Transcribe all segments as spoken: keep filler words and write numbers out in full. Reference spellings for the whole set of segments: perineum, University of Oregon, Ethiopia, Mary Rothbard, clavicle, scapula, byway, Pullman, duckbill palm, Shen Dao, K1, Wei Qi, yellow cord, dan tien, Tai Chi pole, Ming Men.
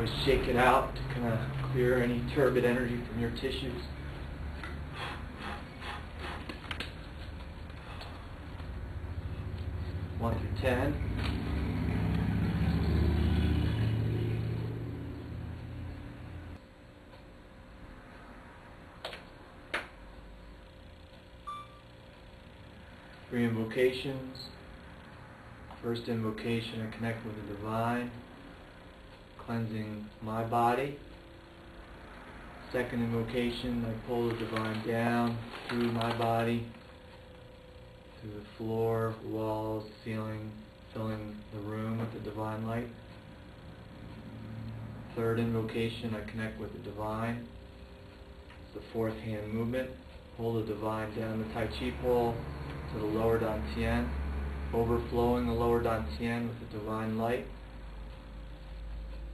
always shake it out to kind of clear any turbid energy from your tissues. One through ten. Three invocations. First invocation, I connect with the divine, cleansing my body. Second invocation, I pull the divine down through my body, through the floor, walls, ceiling, filling the room with the divine light. Third invocation, I connect with the divine. It's the fourth hand movement. Pull the divine down the Tai Chi pole to the lower dan tien, overflowing the lower dan tien with the divine light.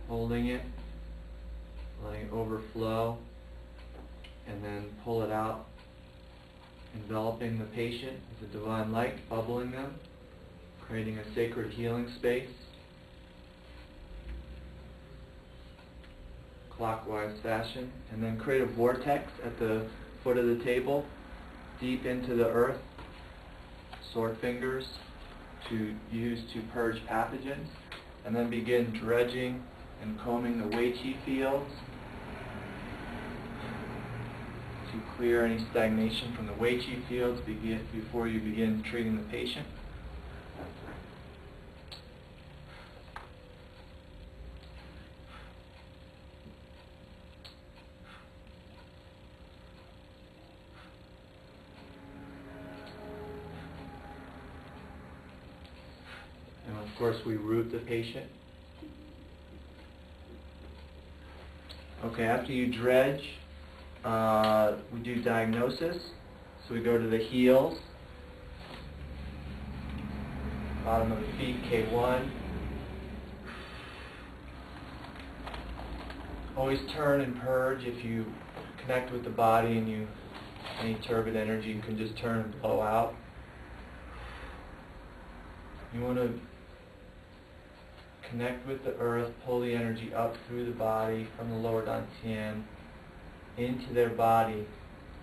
Holding it, letting it overflow, and then pull it out, enveloping the patient with the divine light, bubbling them, creating a sacred healing space. Clockwise fashion, and then create a vortex at the foot of the table, deep into the earth, sword fingers to use to purge pathogens, and then begin dredging and combing the Wei Qi fields to clear any stagnation from the Wei Qi fields before you begin treating the patient. Of course, we root the patient. Okay, after you dredge, uh, we do diagnosis. So we go to the heels, bottom of the feet, K one. Always turn and purge. If you connect with the body and you any turbid energy, you can just turn and blow out. You want to connect with the earth, pull the energy up through the body from the lower dan tien into their body,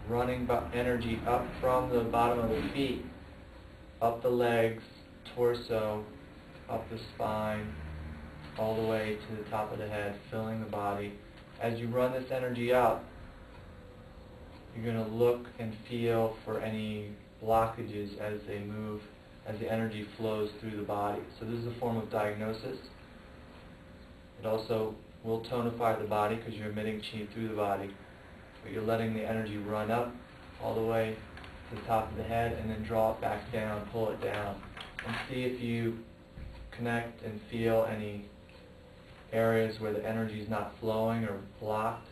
running energy up from the bottom of the feet, up the legs, torso, up the spine, all the way to the top of the head, filling the body. As you run this energy up, you're going to look and feel for any blockages as they move, as the energy flows through the body. So this is a form of diagnosis. It also will tonify the body because you're emitting qi through the body, but you're letting the energy run up all the way to the top of the head and then draw it back down, pull it down, and see if you connect and feel any areas where the energy is not flowing or blocked.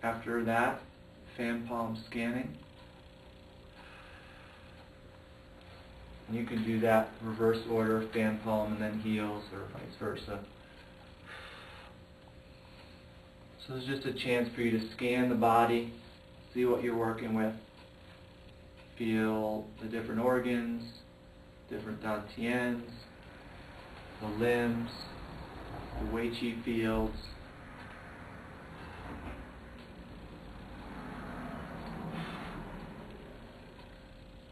After that, fan palm scanning. And you can do that reverse order, fan palm and then heels, or vice versa. So this is just a chance for you to scan the body, see what you're working with, feel the different organs, different dan tiens, the limbs, the Wei Qi fields.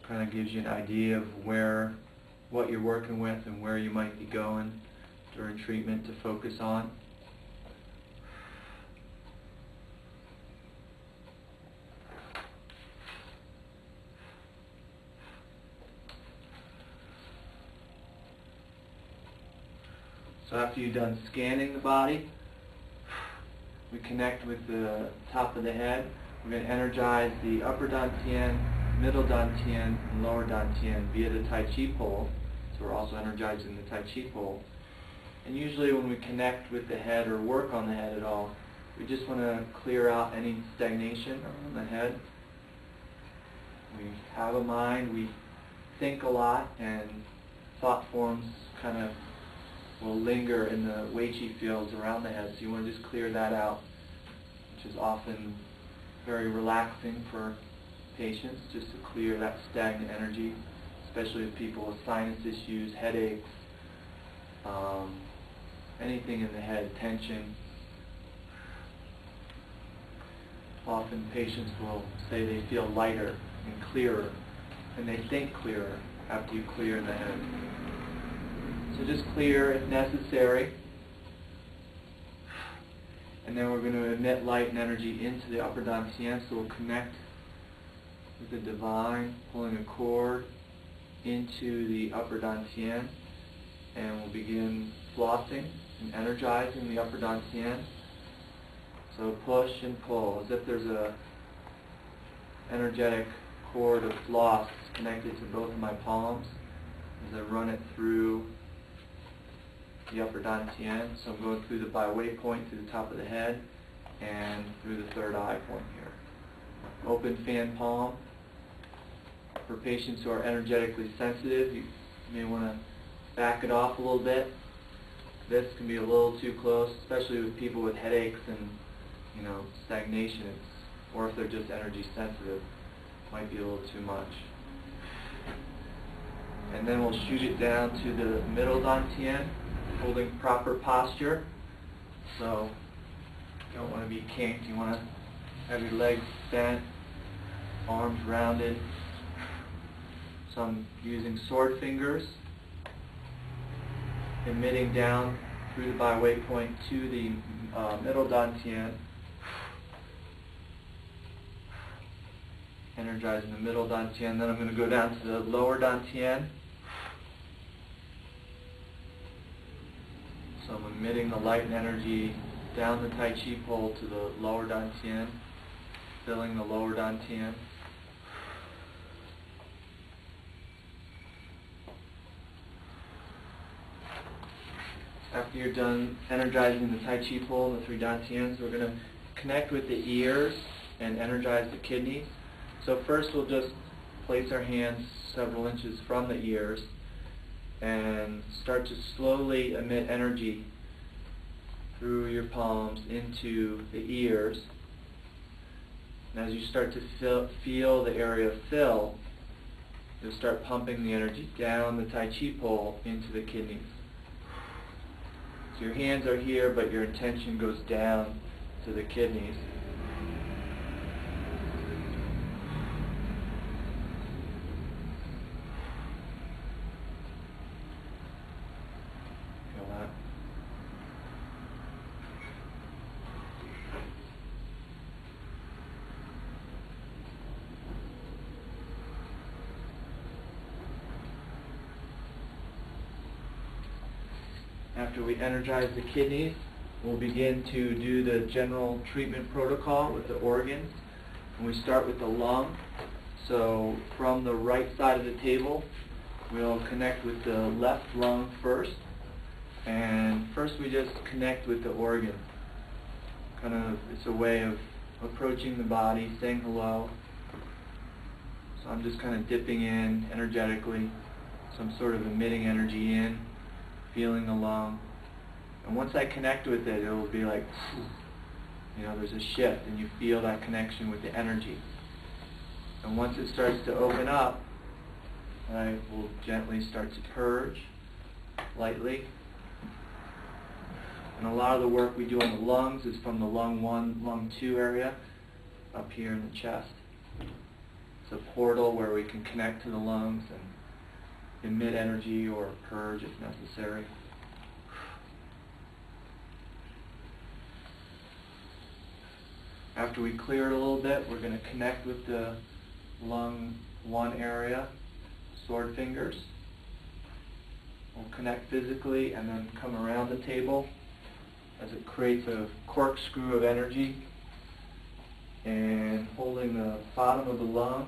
Kind of gives you an idea of where, what you're working with and where you might be going during treatment to focus on. So after you've done scanning the body, we connect with the top of the head. We're going to energize the upper dan tien, middle dan tien, and lower dan tien via the Tai Chi pole. So we're also energizing the Tai Chi pole. And usually when we connect with the head or work on the head at all, we just want to clear out any stagnation around the head. We have a mind, we think a lot, and thought forms kind of will linger in the Wei Qi fields around the head. So you want to just clear that out, which is often very relaxing for patients, just to clear that stagnant energy, especially with people with sinus issues, headaches, um, anything in the head, tension. Often patients will say they feel lighter and clearer, and they think clearer after you clear the head. So just clear if necessary, and then we're going to emit light and energy into the upper dan tien, so we'll connect with the divine, pulling a cord into the upper dan tien, and we'll begin flossing and energizing the upper dan tien. So push and pull, as if there's a energetic cord of floss connected to both of my palms as I run it through the upper dan tien. So I'm going through the byway point through the top of the head and through the third eye point here. Open fan palm. For patients who are energetically sensitive, you may want to back it off a little bit. This can be a little too close, especially with people with headaches and, you know, stagnation, or if they're just energy sensitive, might be a little too much. And then we'll shoot it down to the middle dan tien, holding proper posture. So you don't want to be kinked, you want to have your legs bent, arms rounded. So I'm using sword fingers, emitting down through the byway point to the uh, middle dan tien, energizing the middle dan tien. Then I'm going to go down to the lower dan tien. So I'm emitting the light and energy down the Tai Chi pole to the lower dan tien, filling the lower dan tien. After you're done energizing the Tai Chi pole and the three dan tiens, we're going to connect with the ears and energize the kidneys. So first we'll just place our hands several inches from the ears and start to slowly emit energy through your palms into the ears. And as you start to feel, feel the area fill, you'll start pumping the energy down the Tai Chi pole into the kidneys. So your hands are here, but your intention goes down to the kidneys. Feel that? After we energize the kidneys, we'll begin to do the general treatment protocol with the organs. And we start with the lung. So from the right side of the table, we'll connect with the left lung first. And first we just connect with the organ. Kind of, it's a way of approaching the body, saying hello. So I'm just kind of dipping in energetically. So I'm sort of emitting energy in, feeling the lung, and once I connect with it, it will be like, you know, there's a shift, and you feel that connection with the energy. And once it starts to open up, I will gently start to purge, lightly. And a lot of the work we do on the lungs is from the lung one, lung two area, up here in the chest. It's a portal where we can connect to the lungs and emit energy or purge if necessary. After we clear it a little bit, we're going to connect with the lung one area, sword fingers. We'll connect physically and then come around the table as it creates a corkscrew of energy. And holding the bottom of the lung,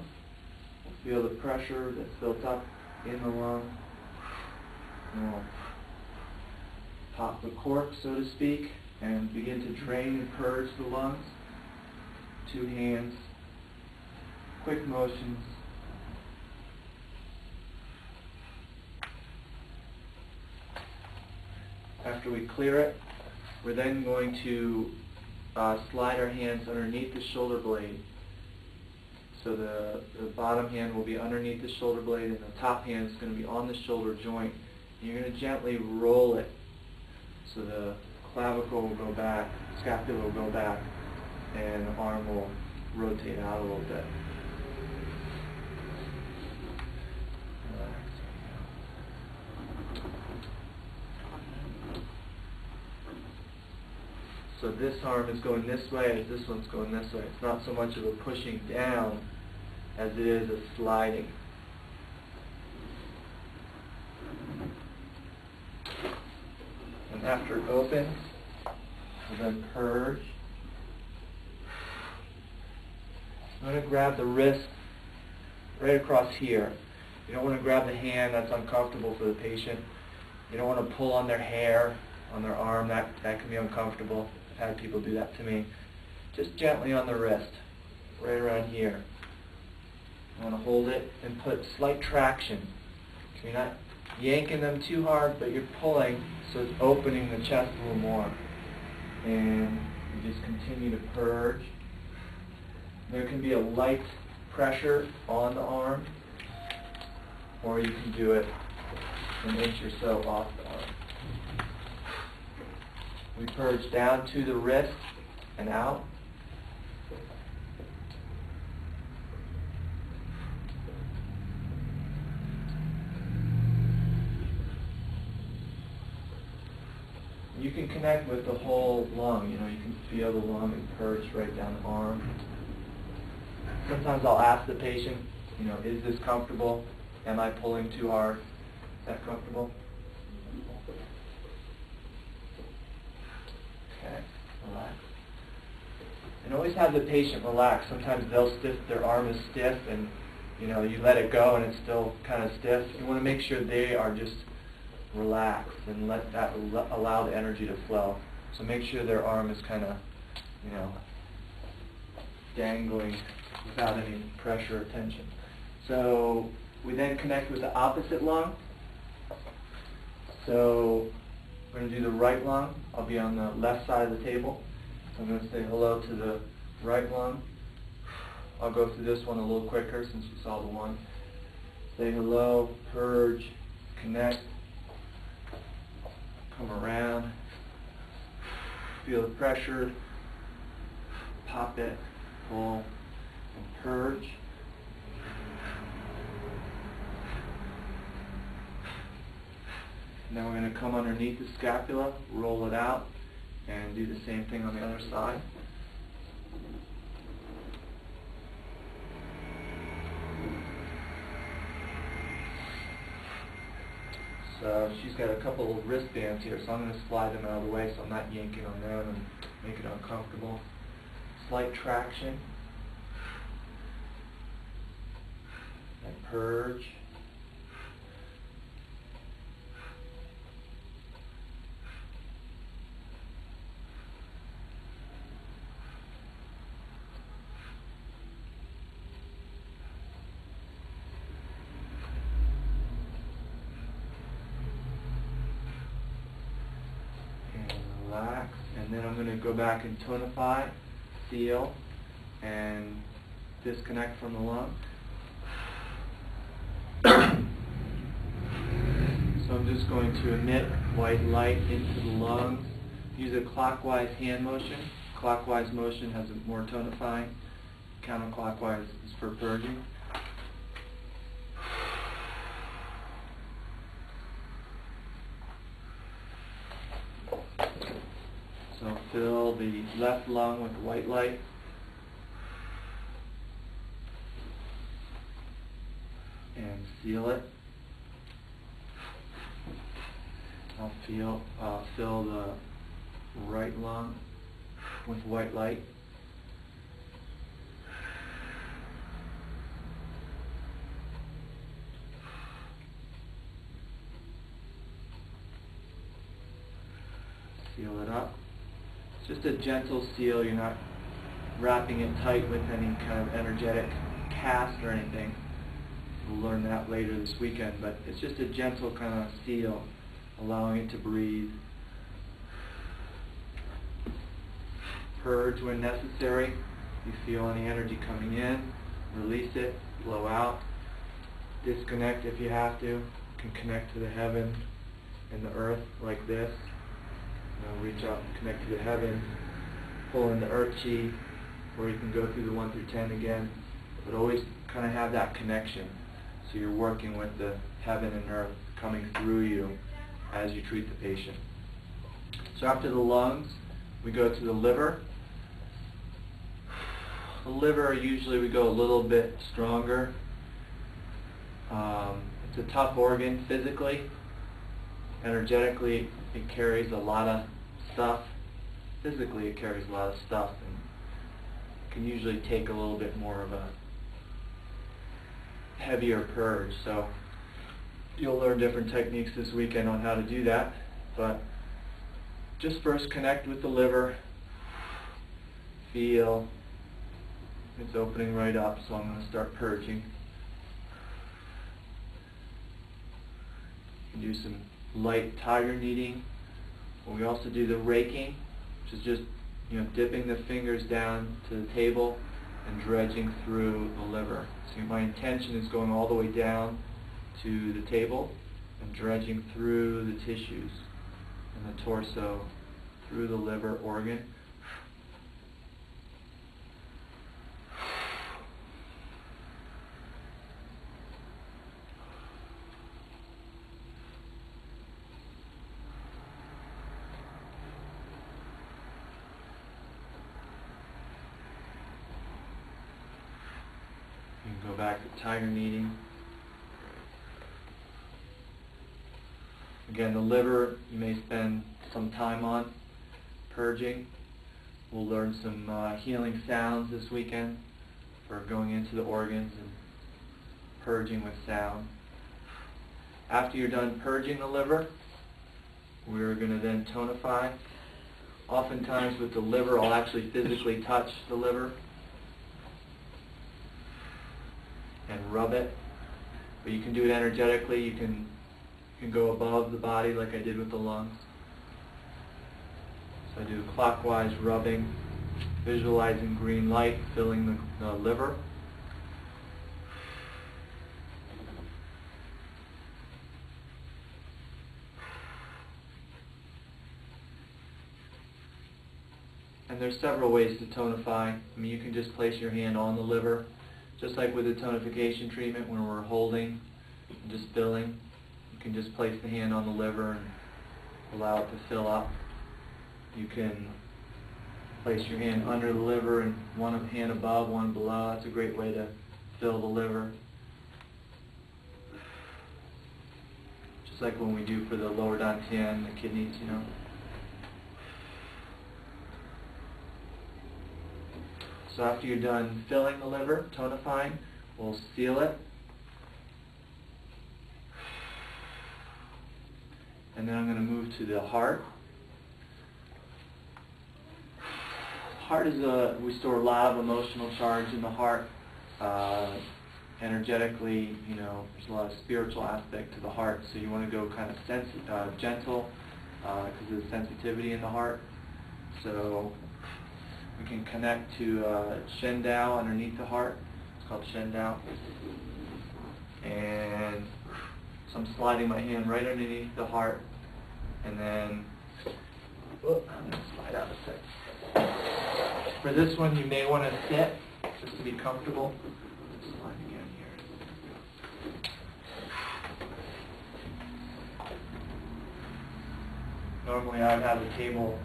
we'll feel the pressure that's built up in the lung, and we'll pop the cork, so to speak, and begin to drain and purge the lungs. Two hands, quick motions. after we clear it, we're then going to uh, slide our hands underneath the shoulder blade. So the, the bottom hand will be underneath the shoulder blade and the top hand is going to be on the shoulder joint. And you're going to gently roll it. So the clavicle will go back, scapula will go back, and the arm will rotate out a little bit. So this arm is going this way, as this one's going this way. It's not so much of a pushing down as it is a sliding. And after it opens, we'll then purge. I'm going to grab the wrist right across here. You don't want to grab the hand, that's uncomfortable for the patient. You don't want to pull on their hair, on their arm, that, that can be uncomfortable. I've had people do that to me. Just gently on the wrist, right around here. You want to hold it and put slight traction. So you're not yanking them too hard, but you're pulling, so it's opening the chest a little more. And you just continue to purge. There can be a light pressure on the arm, or you can do it an inch or so off the arm. We purge down to the wrist and out. You can connect with the whole lung. You know, you can feel the lung and purge right down the arm. Sometimes I'll ask the patient, you know, is this comfortable? Am I pulling too hard? Is that comfortable? Okay, relax. And always have the patient relax. Sometimes they'll stiff, their arm is stiff, and you know, you let it go and it's still kind of stiff. You want to make sure they are just relaxed and let that allow the energy to flow. So make sure their arm is kind of, you know, dangling without any pressure or tension. So we then connect with the opposite lung. So we're going to do the right lung. I'll be on the left side of the table. So I'm going to say hello to the right lung. I'll go through this one a little quicker since you saw the one. Say hello, purge, connect, come around, feel the pressure, pop it, pull, and purge. And then we're going to come underneath the scapula, roll it out, and do the same thing on the other side. So she's got a couple of wristbands here, so I'm going to slide them out of the way so I'm not yanking on them and make it uncomfortable. Slight traction. And purge. And then I'm going to go back and tonify, seal, and disconnect from the lung. So I'm just going to emit white light into the lungs. Use a clockwise hand motion. Clockwise motion has more tonifying. Counterclockwise is for purging. So fill the left lung with white light. And seal it. I'll feel, uh, fill the right lung with white light. Seal it up. Just a gentle seal, you're not wrapping it tight with any kind of energetic cast or anything. We'll learn that later this weekend, but it's just a gentle kind of seal, allowing it to breathe, purge when necessary. You feel any energy coming in, release it, blow out, disconnect if you have to. You can connect to the heaven and the earth like this. Now reach out and connect to the heavens, pull in the earth chi, or you can go through the one through ten again, but always kind of have that connection. So you're working with the heaven and earth coming through you as you treat the patient. So after the lungs, we go to the liver. The liver, usually we go a little bit stronger. Um, it's a tough organ physically. Energetically, it carries a lot of stuff. Physically, it carries a lot of stuff and can usually take a little bit more of a heavier purge. So you'll learn different techniques this weekend on how to do that. But just first connect with the liver. Feel it's opening right up, so I'm going to start purging. You can do some light tiger kneading. We also do the raking, which is just you know dipping the fingers down to the table and dredging through the liver. So my intention is going all the way down to the table and dredging through the tissues and the torso, through the liver organ. You can go back to tiger kneading. Again, the liver, you may spend some time on purging. We'll learn some uh, healing sounds this weekend for going into the organs and purging with sound. After you're done purging the liver, we're going to then tonify. Oftentimes with the liver, I'll actually physically touch the liver and rub it. But you can do it energetically. You can You can go above the body like I did with the lungs. So I do clockwise rubbing, visualizing green light filling the, the liver. And there's several ways to tonify. I mean, you can just place your hand on the liver, just like with the tonification treatment when we're holding and just filling. You can just place the hand on the liver and allow it to fill up. You can place your hand under the liver and one hand above, one below. That's a great way to fill the liver. Just like when we do for the lower dan tien, the kidneys, you know. So after you're done filling the liver, tonifying, we'll seal it. And then I'm going to move to the heart. Heart is a, we store a lot of emotional charge in the heart. Uh, energetically, you know, there's a lot of spiritual aspect to the heart, so you want to go kind of sensi- uh, gentle because uh, of the sensitivity in the heart. So we can connect to uh, Shen Dao underneath the heart. It's called Shen Dao. And so I'm sliding my hand right underneath the heart. And then, oh, I'm going to slide out a sec. For this one, you may want to sit just to be comfortable. Slide again here. Normally, I would have the table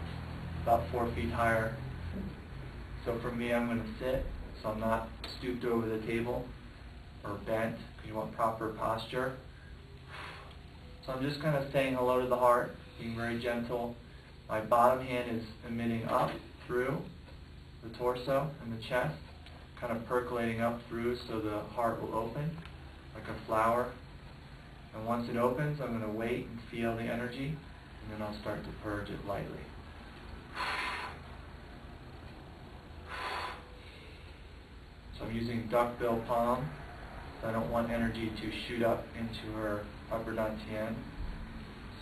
about four feet higher. So for me, I'm going to sit so I'm not stooped over the table or bent, because you want proper posture. So I'm just kind of saying hello to the heart, being very gentle. My bottom hand is emitting up through the torso and the chest, kind of percolating up through so the heart will open like a flower. And once it opens, I'm going to wait and feel the energy, and then I'll start to purge it lightly. So I'm using duckbill palm. I don't want energy to shoot up into her upper dan tien.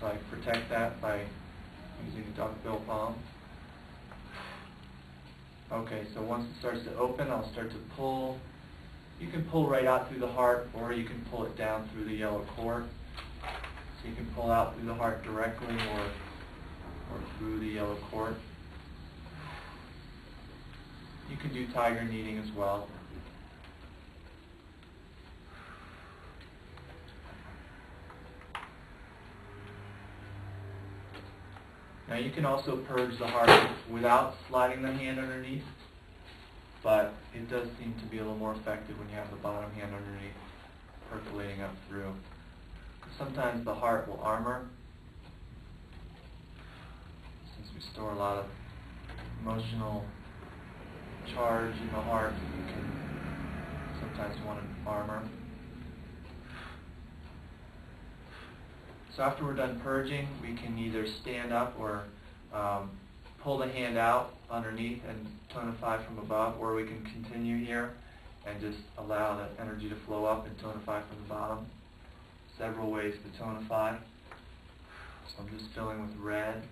So I protect that by using the duckbill palm. Okay, so once it starts to open, I'll start to pull. You can pull right out through the heart, or you can pull it down through the yellow cord. So you can pull out through the heart directly, or, or through the yellow cord. You can do tiger kneading as well. Now you can also purge the heart without sliding the hand underneath, but it does seem to be a little more effective when you have the bottom hand underneath percolating up through. Sometimes the heart will armor, since we store a lot of emotional charge in the heart. You can sometimes want to armor. So after we're done purging, we can either stand up or um, pull the hand out underneath and tonify from above, or we can continue here and just allow the energy to flow up and tonify from the bottom. Several ways to tonify. So I'm just filling with red.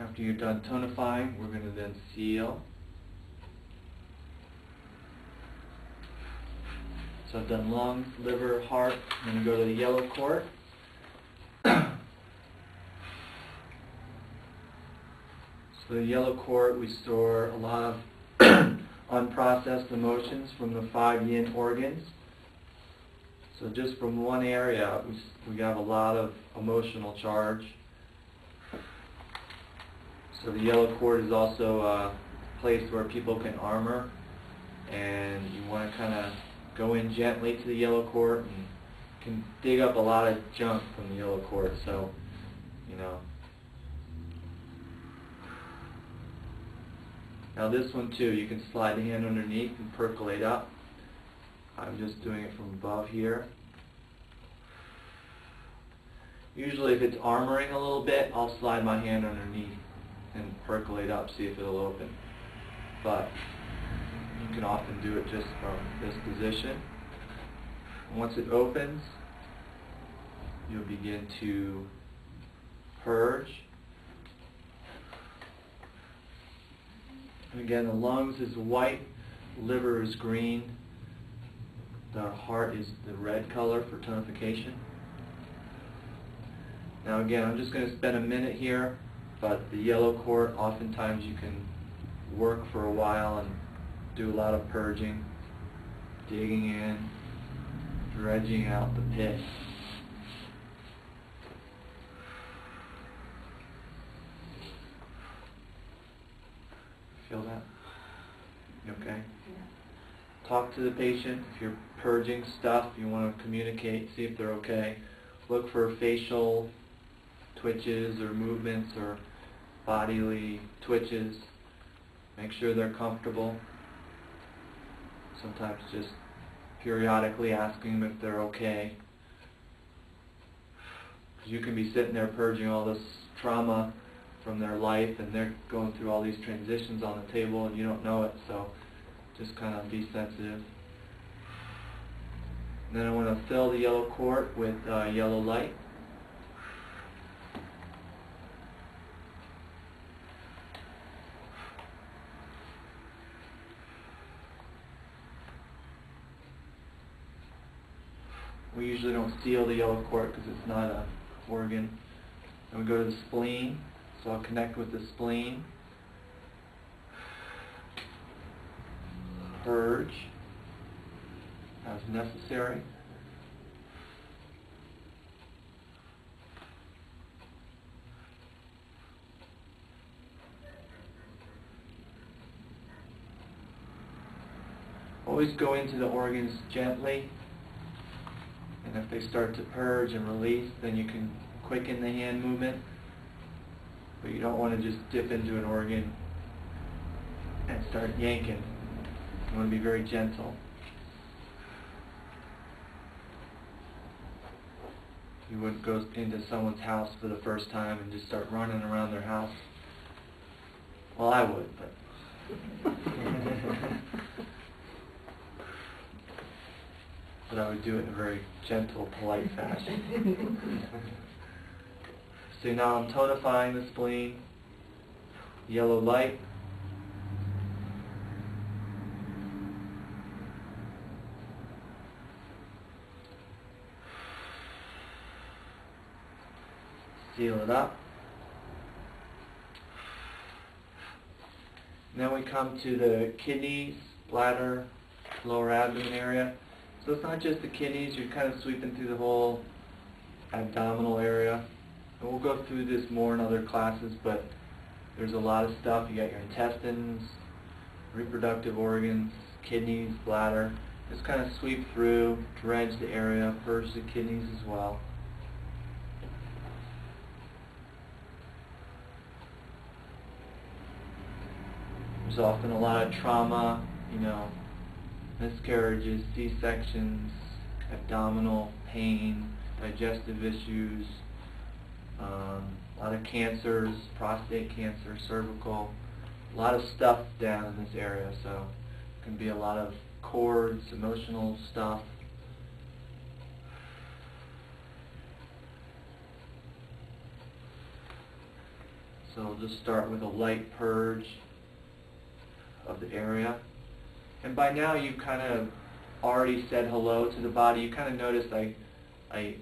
After you're done tonifying, we're going to then seal. So I've done lungs, liver, heart. I'm going to go to the yellow cord. So the yellow cord, we store a lot of unprocessed emotions from the five yin organs. So just from one area, we, we have a lot of emotional charge. So the yellow cord is also a place where people can armor, and you want to kind of go in gently to the yellow cord, and can dig up a lot of junk from the yellow cord. So, you know. Now this one too, you can slide the hand underneath and percolate up. I'm just doing it from above here. Usually if it's armoring a little bit, I'll slide my hand underneath and percolate up, see if it'll open. But you can often do it just from this position. And once it opens, you'll begin to purge. And again, the lungs is white, liver is green, the heart is the red color for tonification. Now again, I'm just going to spend a minute here. But the yellow cord, oftentimes you can work for a while and do a lot of purging, digging in, dredging out the pit. Feel that? You okay? Yeah. Talk to the patient. If you're purging stuff, you want to communicate, see if they're okay. Look for facial twitches or movements or bodily twitches. Make sure they're comfortable. Sometimes just periodically asking them if they're okay. Because you can be sitting there purging all this trauma from their life, and they're going through all these transitions on the table and you don't know it, so just kind of be sensitive. And then I want to fill the yellow cord with uh, yellow light. We usually don't seal the yellow cord because it's not an organ. And we go to the spleen, so I'll connect with the spleen. Purge as necessary. Always go into the organs gently. And if they start to purge and release, then you can quicken the hand movement. But you don't want to just dip into an organ and start yanking. You want to be very gentle. you wouldn't go into someone's house for the first time and just start running around their house. Well, I would, but... but I would do it in a very gentle, polite fashion. So now I'm tonifying the spleen. Yellow light. Seal it up. And then we come to the kidneys, bladder, lower abdomen area. So it's not just the kidneys, you're kind of sweeping through the whole abdominal area. And we'll go through this more in other classes, but there's a lot of stuff. You got your intestines, reproductive organs, kidneys, bladder. Just kind of sweep through, dredge the area, purge the kidneys as well. There's often a lot of trauma, you know, miscarriages, C-sections, abdominal pain, digestive issues, um, a lot of cancers, prostate cancer, cervical, a lot of stuff down in this area. So it can be a lot of cords, emotional stuff. So we'll just start with a light purge of the area. And by now you've kind of already said hello to the body. You kind of noticed I, I,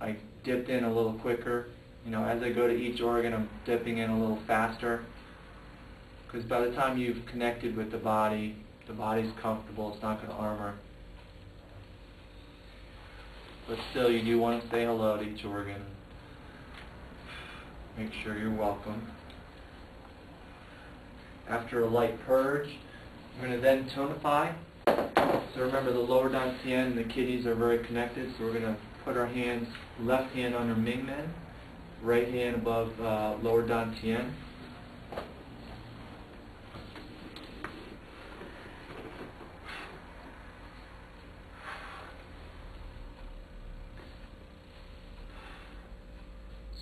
I dipped in a little quicker. You know, as I go to each organ, I'm dipping in a little faster. Because by the time you've connected with the body, the body's comfortable. It's not going to armor. But still, you do want to say hello to each organ. Make sure you're welcome. After a light purge, we're going to then tonify. So remember, the lower dan tien and the kidneys are very connected, so we're going to put our hands, left hand under Ming Men, right hand above uh, lower dan tien.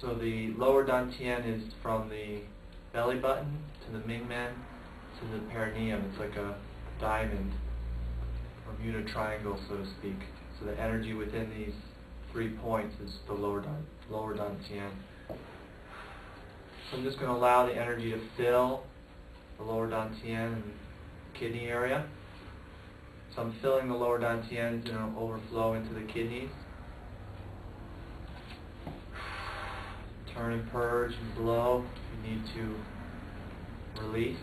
So the lower dan tien is from the belly button to the Ming Men, to the perineum. It's like a diamond, Bermuda Triangle, so to speak. So the energy within these three points is the lower dan, lower dan tien. So I'm just going to allow the energy to fill the lower dan tien and kidney area. So I'm filling the lower dan tiens and it'll overflow into the kidneys. Turn and purge and blow if you need to release.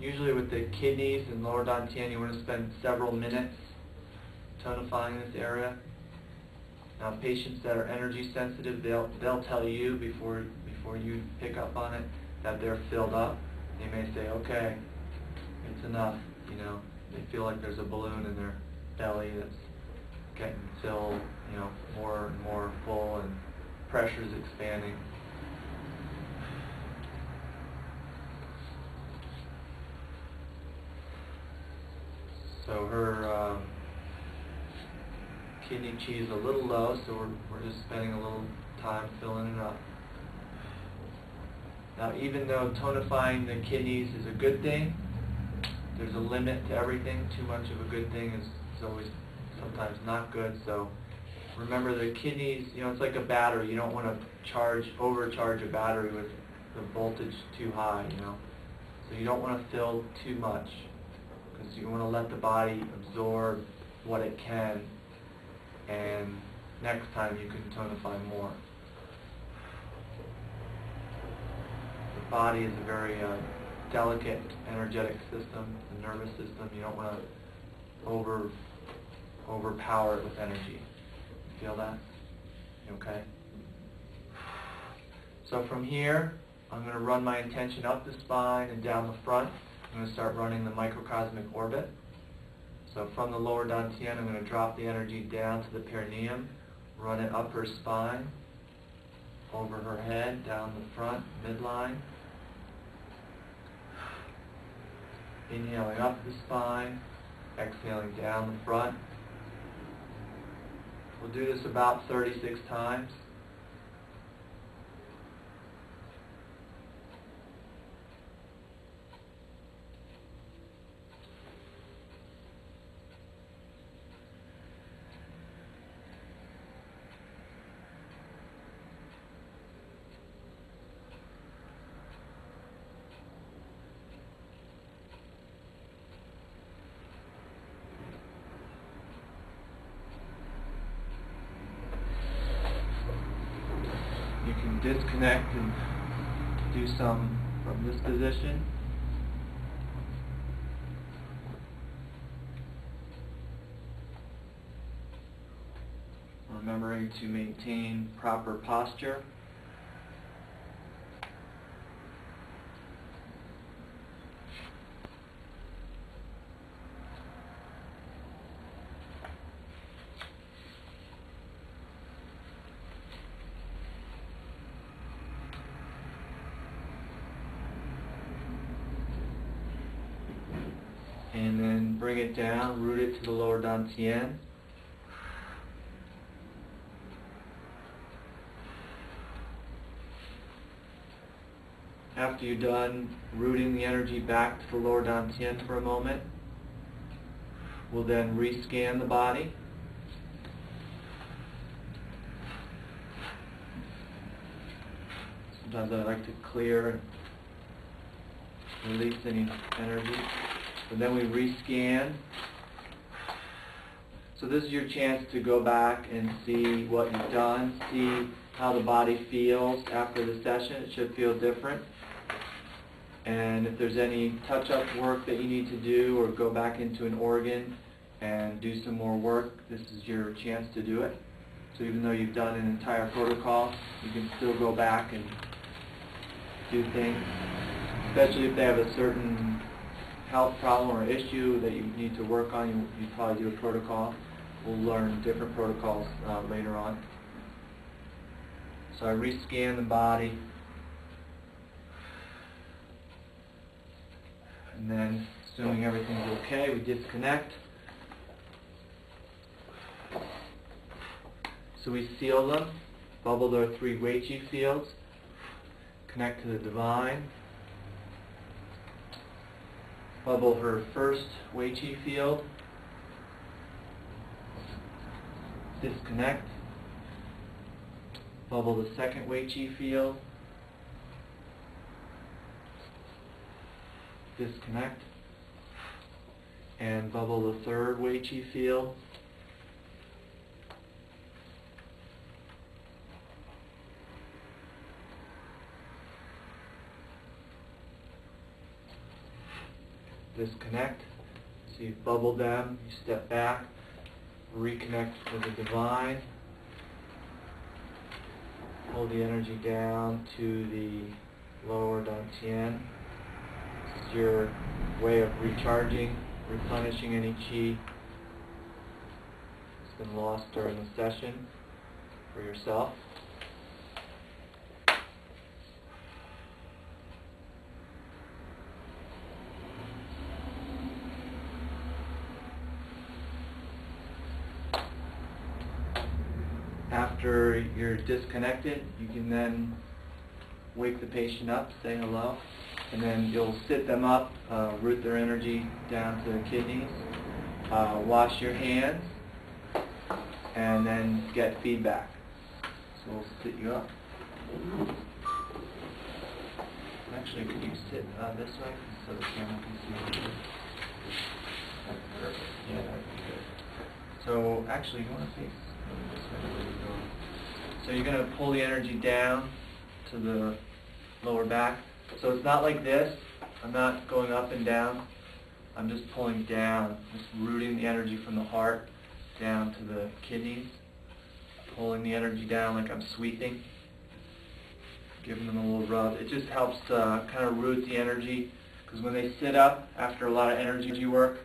Usually with the kidneys and lower dan tien, you want to spend several minutes tonifying this area. Now patients that are energy sensitive, they'll, they'll tell you before, before you pick up on it that they're filled up. They may say, okay, it's enough, you know. They feel like there's a balloon in their belly that's getting filled, you know, more and more full and pressure's expanding. So her um, kidney chi is a little low, so we're, we're just spending a little time filling it up. Now even though tonifying the kidneys is a good thing, there's a limit to everything. Too much of a good thing is, is always sometimes not good. So remember, the kidneys, you know, it's like a battery. You don't want to charge, overcharge a battery with the voltage too high, you know. So you don't want to fill too much. Because you want to let the body absorb what it can, and next time you can tonify more. The body is a very uh, delicate, energetic system, the nervous system. You don't want to over, overpower it with energy. You feel that? You okay? So from here, I'm going to run my intention up the spine and down the front. I'm going to start running the microcosmic orbit. So from the lower dan tien, I'm going to drop the energy down to the perineum, run it up her spine, over her head, down the front, midline. Inhaling up the spine, exhaling down the front. We'll do this about thirty-six times. Disconnect and do some from this position. Remembering to maintain proper posture. And then bring it down, root it to the lower dan tien. After you're done rooting the energy back to the lower dan tien for a moment, we'll then rescan the body. Sometimes I like to clear and release any energy. And then we rescan. So this is your chance to go back and see what you've done, see how the body feels after the session. It should feel different. And if there's any touch-up work that you need to do or go back into an organ and do some more work, this is your chance to do it. So even though you've done an entire protocol, you can still go back and do things, especially if they have a certain health problem or issue that you need to work on. You, you probably do a protocol. We'll learn different protocols uh, later on. So I rescan the body and then, assuming everything's okay, we disconnect. So we seal them, bubble their three Wei Qi fields, connect to the divine, bubble her first Wei Qi field, disconnect, bubble the second Wei Qi field, disconnect, and bubble the third Wei Qi field. Disconnect. So you bubble them, you step back, reconnect with the divine, pull the energy down to the lower dan tien. This is your way of recharging, replenishing any qi that's been lost during the session for yourself. After you're disconnected, you can then wake the patient up, say hello, and then you'll sit them up, uh, root their energy down to the kidneys, uh, wash your hands, and then get feedback. So we'll sit you up. Actually, could you sit uh, this way so the camera can see you? Yeah, that'd be good. So actually, you want to face this way? So you're going to pull the energy down to the lower back. So it's not like this. I'm not going up and down. I'm just pulling down, just rooting the energy from the heart down to the kidneys, pulling the energy down like I'm sweeping. giving them a little rub. It just helps uh, kind of root the energy, because when they sit up after a lot of energy work,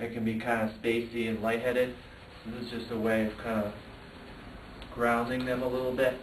it can be kind of spacey and lightheaded. So this is just a way of kind of grounding them a little bit.